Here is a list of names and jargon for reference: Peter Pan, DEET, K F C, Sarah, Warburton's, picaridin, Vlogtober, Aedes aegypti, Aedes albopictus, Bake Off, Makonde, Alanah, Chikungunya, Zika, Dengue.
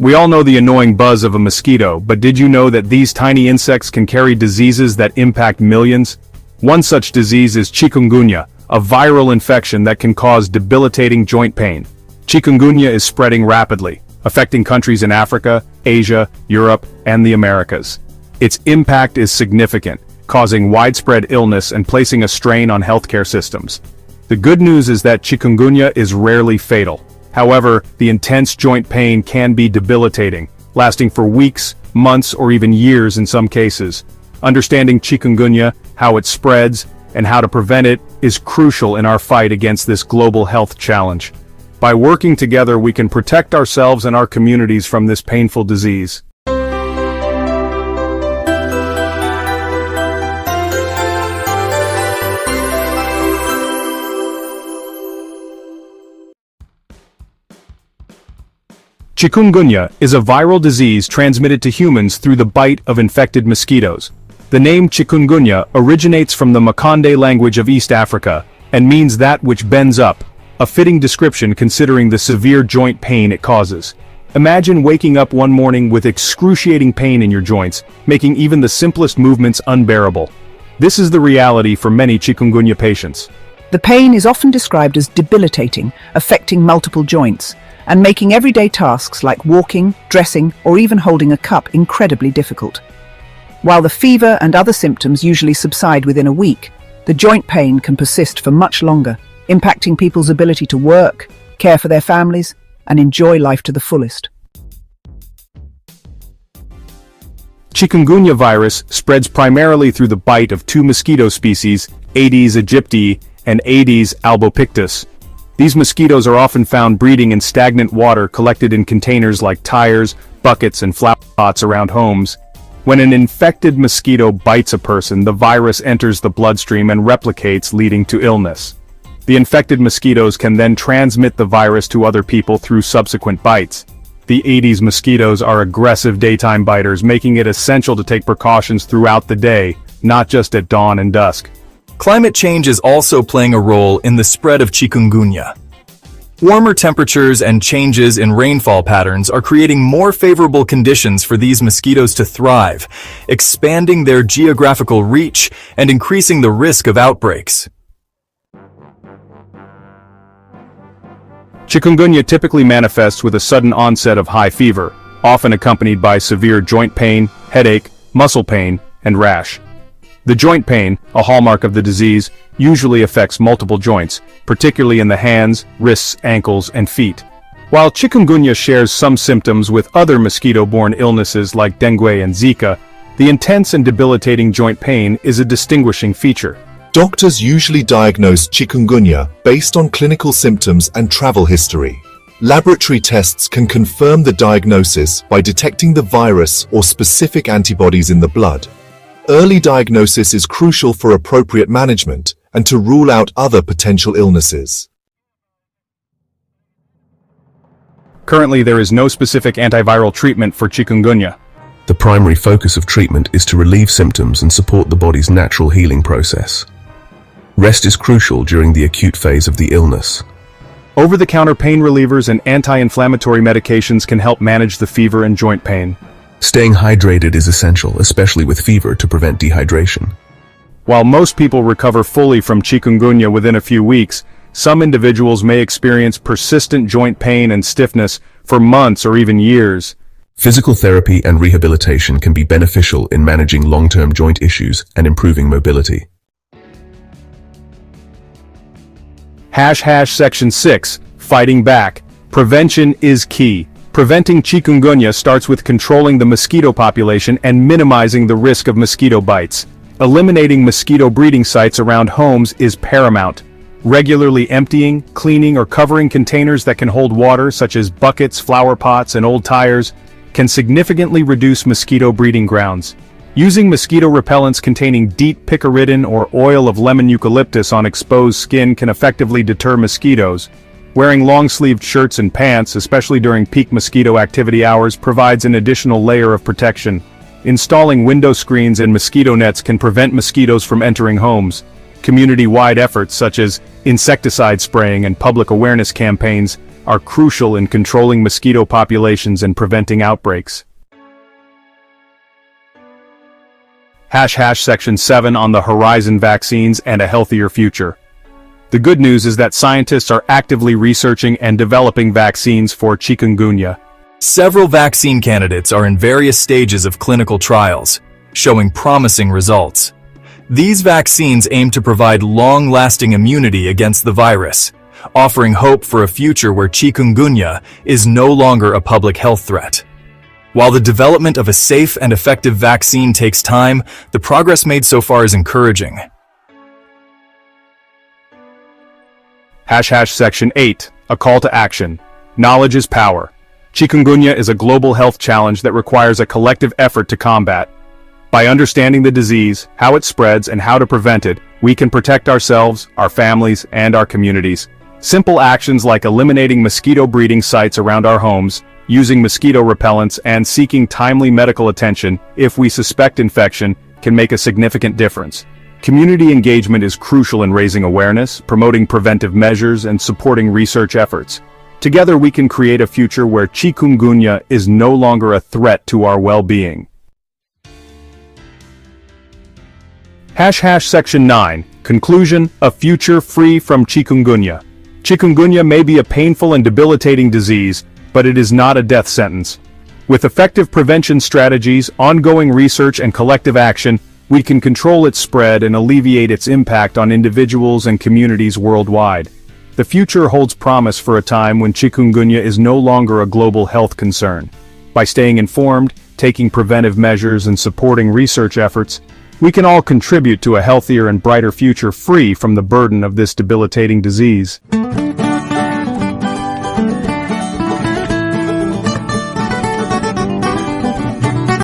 We all know the annoying buzz of a mosquito, but did you know that these tiny insects can carry diseases that impact millions? One such disease is chikungunya, a viral infection that can cause debilitating joint pain. Chikungunya is spreading rapidly, affecting countries in Africa, Asia, Europe, and the Americas. Its impact is significant, causing widespread illness and placing a strain on healthcare systems. The good news is that chikungunya is rarely fatal. However, the intense joint pain can be debilitating, lasting for weeks, months, or even years in some cases. Understanding chikungunya, how it spreads, and how to prevent it is crucial in our fight against this global health challenge. By working together, we can protect ourselves and our communities from this painful disease. Chikungunya is a viral disease transmitted to humans through the bite of infected mosquitoes. The name chikungunya originates from the Makonde language of East Africa and means that which bends up, a fitting description considering the severe joint pain it causes. Imagine waking up one morning with excruciating pain in your joints, making even the simplest movements unbearable. This is the reality for many chikungunya patients. The pain is often described as debilitating, affecting multiple joints, and making everyday tasks like walking, dressing, or even holding a cup incredibly difficult. While the fever and other symptoms usually subside within a week, the joint pain can persist for much longer, impacting people's ability to work, care for their families, and enjoy life to the fullest. Chikungunya virus spreads primarily through the bite of two mosquito species, Aedes aegypti and Aedes albopictus. These mosquitoes are often found breeding in stagnant water collected in containers like tires, buckets, and flower pots around homes. When an infected mosquito bites a person, the virus enters the bloodstream and replicates, leading to illness. The infected mosquitoes can then transmit the virus to other people through subsequent bites. The Aedes mosquitoes are aggressive daytime biters, making it essential to take precautions throughout the day, not just at dawn and dusk. Climate change is also playing a role in the spread of chikungunya. Warmer temperatures and changes in rainfall patterns are creating more favorable conditions for these mosquitoes to thrive, expanding their geographical reach and increasing the risk of outbreaks. Chikungunya typically manifests with a sudden onset of high fever, often accompanied by severe joint pain, headache, muscle pain, and rash. The joint pain, a hallmark of the disease, usually affects multiple joints, particularly in the hands, wrists, ankles, and feet. While chikungunya shares some symptoms with other mosquito-borne illnesses like dengue and Zika, the intense and debilitating joint pain is a distinguishing feature. Doctors usually diagnose chikungunya based on clinical symptoms and travel history. Laboratory tests can confirm the diagnosis by detecting the virus or specific antibodies in the blood. Early diagnosis is crucial for appropriate management and to rule out other potential illnesses. Currently, there is no specific antiviral treatment for chikungunya. The primary focus of treatment is to relieve symptoms and support the body's natural healing process. Rest is crucial during the acute phase of the illness. Over-the-counter pain relievers and anti-inflammatory medications can help manage the fever and joint pain. Staying hydrated is essential, especially with fever, to prevent dehydration. While most people recover fully from chikungunya within a few weeks, some individuals may experience persistent joint pain and stiffness for months or even years. Physical therapy and rehabilitation can be beneficial in managing long-term joint issues and improving mobility. #Section 6, Fighting Back. Prevention is key. Preventing chikungunya starts with controlling the mosquito population and minimizing the risk of mosquito bites. Eliminating mosquito breeding sites around homes is paramount. Regularly emptying, cleaning, or covering containers that can hold water, such as buckets, flower pots, and old tires, can significantly reduce mosquito breeding grounds. Using mosquito repellents containing DEET, picaridin, or oil of lemon eucalyptus on exposed skin can effectively deter mosquitoes. Wearing long-sleeved shirts and pants, especially during peak mosquito activity hours, provides an additional layer of protection. Installing window screens and mosquito nets can prevent mosquitoes from entering homes. Community-wide efforts such as insecticide spraying and public awareness campaigns are crucial in controlling mosquito populations and preventing outbreaks. Section 7 on the horizon: vaccines and a healthier future. The good news is that scientists are actively researching and developing vaccines for chikungunya. Several vaccine candidates are in various stages of clinical trials, showing promising results. These vaccines aim to provide long-lasting immunity against the virus, offering hope for a future where chikungunya is no longer a public health threat. While the development of a safe and effective vaccine takes time, the progress made so far is encouraging. Section 8, a call to action. Knowledge is power. Chikungunya is a global health challenge that requires a collective effort to combat. By understanding the disease, how it spreads, and how to prevent it, we can protect ourselves, our families, and our communities. Simple actions like eliminating mosquito breeding sites around our homes, using mosquito repellents, and seeking timely medical attention if we suspect infection can make a significant difference. Community engagement is crucial in raising awareness, promoting preventive measures, and supporting research efforts. Together we can create a future where chikungunya is no longer a threat to our well-being. Section 9, conclusion: a future free from chikungunya. Chikungunya may be a painful and debilitating disease, but it is not a death sentence. With effective prevention strategies, ongoing research, and collective action, we can control its spread and alleviate its impact on individuals and communities worldwide. The future holds promise for a time when chikungunya is no longer a global health concern. By staying informed, taking preventive measures, and supporting research efforts, we can all contribute to a healthier and brighter future free from the burden of this debilitating disease.